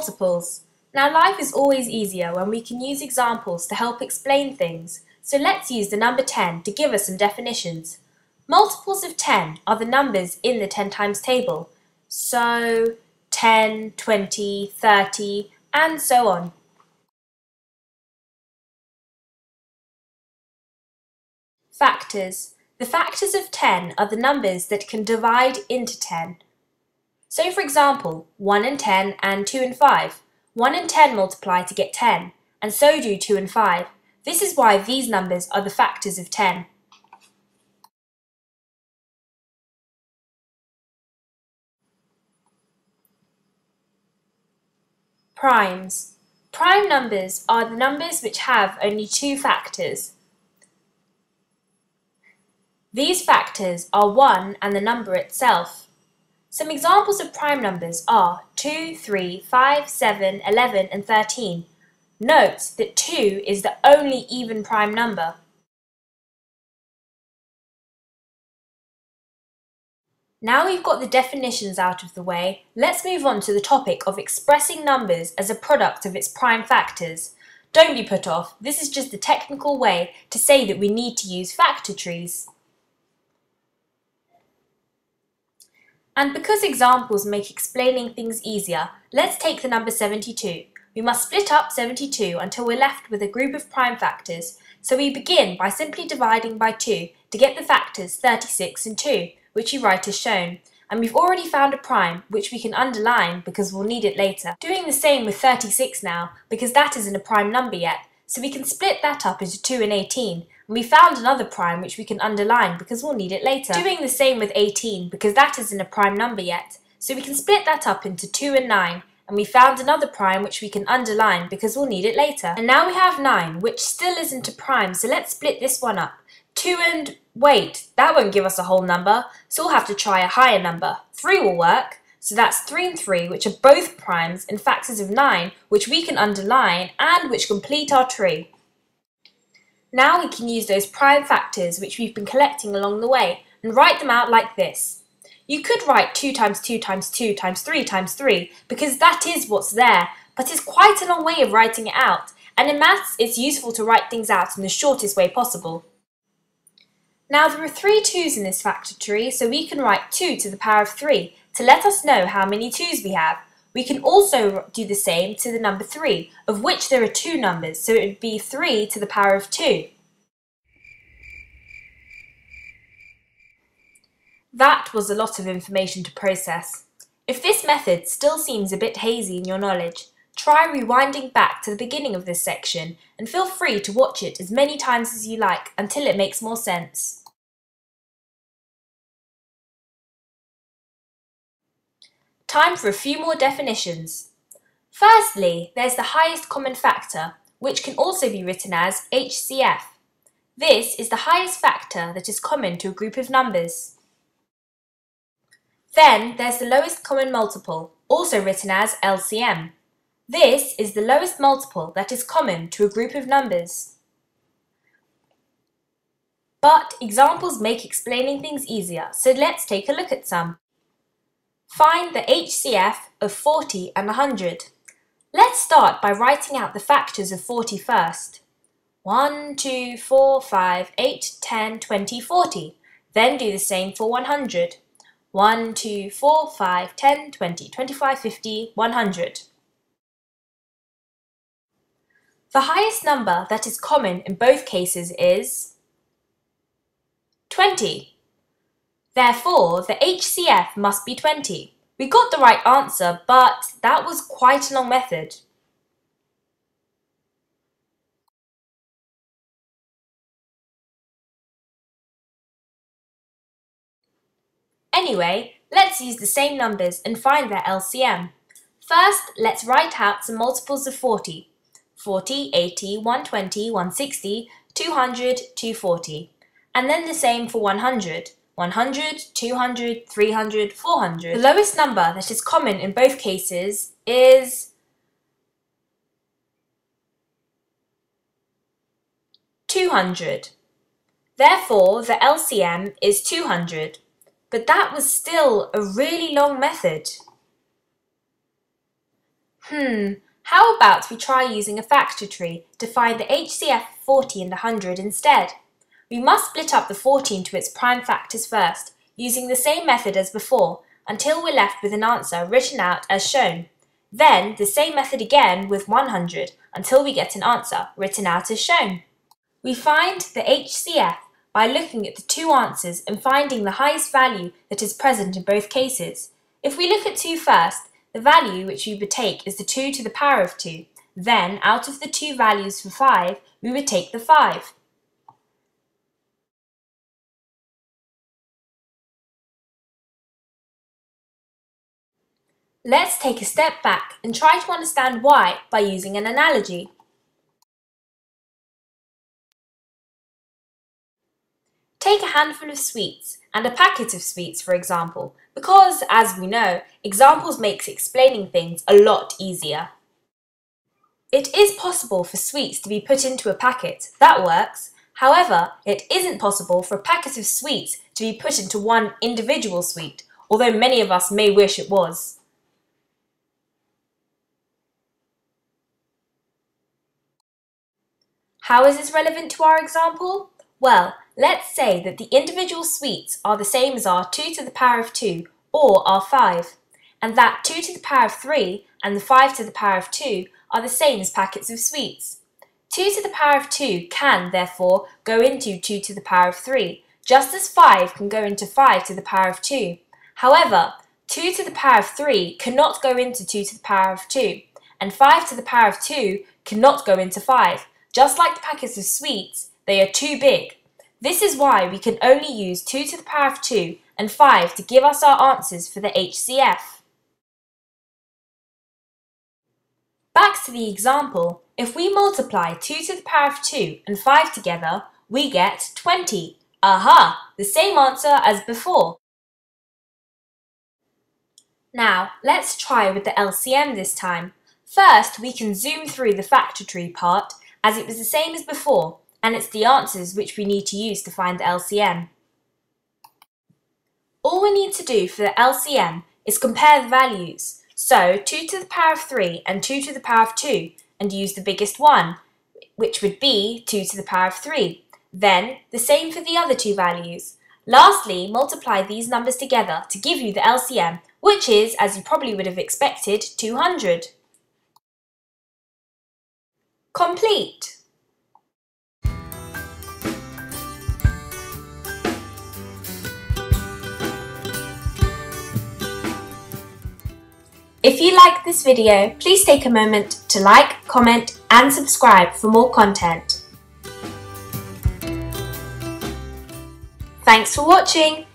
Multiples. Now life is always easier when we can use examples to help explain things, so let's use the number 10 to give us some definitions. Multiples of 10 are the numbers in the 10 times table, so 10, 20, 30, and so on. Factors. The factors of 10 are the numbers that can divide into 10. So for example, 1 and 10 and 2 and 5. 1 and 10 multiply to get 10, and so do 2 and 5. This is why these numbers are the factors of 10. Primes. Prime numbers are the numbers which have only two factors. These factors are 1 and the number itself. Some examples of prime numbers are 2, 3, 5, 7, 11, and 13. Note that 2 is the only even prime number. Now we've got the definitions out of the way, let's move on to the topic of expressing numbers as a product of its prime factors. Don't be put off, this is just the technical way to say that we need to use factor trees. And because examples make explaining things easier, let's take the number 72. We must split up 72 until we're left with a group of prime factors, so we begin by simply dividing by 2 to get the factors 36 and 2, which you write as shown. And we've already found a prime, which we can underline because we'll need it later. Doing the same with 36 now, because that isn't a prime number yet, so we can split that up into 2 and 18. And we found another prime which we can underline because we'll need it later. Doing the same with 18 because that isn't a prime number yet, so we can split that up into 2 and 9. And we found another prime which we can underline because we'll need it later. And now we have 9, which still isn't a prime, so let's split this one up. 2 and... wait, that won't give us a whole number, so we'll have to try a higher number. 3 will work, so that's 3 and 3, which are both primes and factors of 9, which we can underline and which complete our tree. Now we can use those prime factors which we've been collecting along the way and write them out like this. You could write 2 times 2 times 2 times 3 because that is what's there, but it's quite a long way of writing it out, and in maths it's useful to write things out in the shortest way possible. Now there are 3 2's in this factor tree, so we can write 2 to the power of 3 to let us know how many 2's we have. We can also do the same to the number 3, of which there are 2 numbers, so it would be 3 to the power of 2. That was a lot of information to process. If this method still seems a bit hazy in your knowledge, try rewinding back to the beginning of this section and feel free to watch it as many times as you like until it makes more sense. Time for a few more definitions. Firstly, there's the highest common factor, which can also be written as HCF. This is the highest factor that is common to a group of numbers. Then there's the lowest common multiple, also written as LCM. This is the lowest multiple that is common to a group of numbers. But examples make explaining things easier, so let's take a look at some. Find the HCF of 40 and 100. Let's start by writing out the factors of 40 first. 1, 2, 4, 5, 8, 10, 20, 40. Then do the same for 100. 1, 2, 4, 5, 10, 20, 25, 50, 100. The highest number that is common in both cases is 20. Therefore, the HCF must be 20. We got the right answer, but that was quite a long method. Anyway, let's use the same numbers and find their LCM. First, let's write out some multiples of 40. 40, 80, 120, 160, 200, 240. And then the same for 100. 100, 200, 300, 400. The lowest number that is common in both cases is 200. Therefore, the LCM is 200. But that was still a really long method. How about we try using a factor tree to find the HCF of 40 and 100 instead? We must split up the 40 into its prime factors first, using the same method as before, until we're left with an answer written out as shown. Then, the same method again with 100, until we get an answer written out as shown. We find the HCF by looking at the two answers and finding the highest value that is present in both cases. If we look at 2 first, the value which we would take is the 2 to the power of 2. Then, out of the 2 values for 5, we would take the 5. Let's take a step back and try to understand why by using an analogy. Take a handful of sweets and a packet of sweets, for example, because, as we know, examples makes explaining things a lot easier. It is possible for sweets to be put into a packet, that works. However, it isn't possible for a packet of sweets to be put into one individual sweet, although many of us may wish it was. How is this relevant to our example? Well, let's say that the individual sweets are the same as our 2 to the power of 2 or our 5, and that 2 to the power of 3 and the 5 to the power of 2 are the same as packets of sweets. 2 to the power of 2 can, therefore, go into 2 to the power of 3, just as 5 can go into 5 to the power of 2. However, 2 to the power of 3 cannot go into 2 to the power of 2, and 5 to the power of 2 cannot go into 5. Just like the packets of sweets, they are too big. This is why we can only use 2 to the power of 2 and 5 to give us our answers for the HCF. Back to the example, if we multiply 2 to the power of 2 and 5 together, we get 20. Aha! The same answer as before. Now, let's try with the LCM this time. First, we can zoom through the factor tree part, as it was the same as before, and it's the answers which we need to use to find the LCM. All we need to do for the LCM is compare the values, so 2 to the power of 3 and 2 to the power of 2, and use the biggest one, which would be 2 to the power of 3. Then, the same for the other two values. Lastly, multiply these numbers together to give you the LCM, which is, as you probably would have expected, 200. Complete. If you like this video, please take a moment to like, comment, and subscribe for more content. Thanks for watching.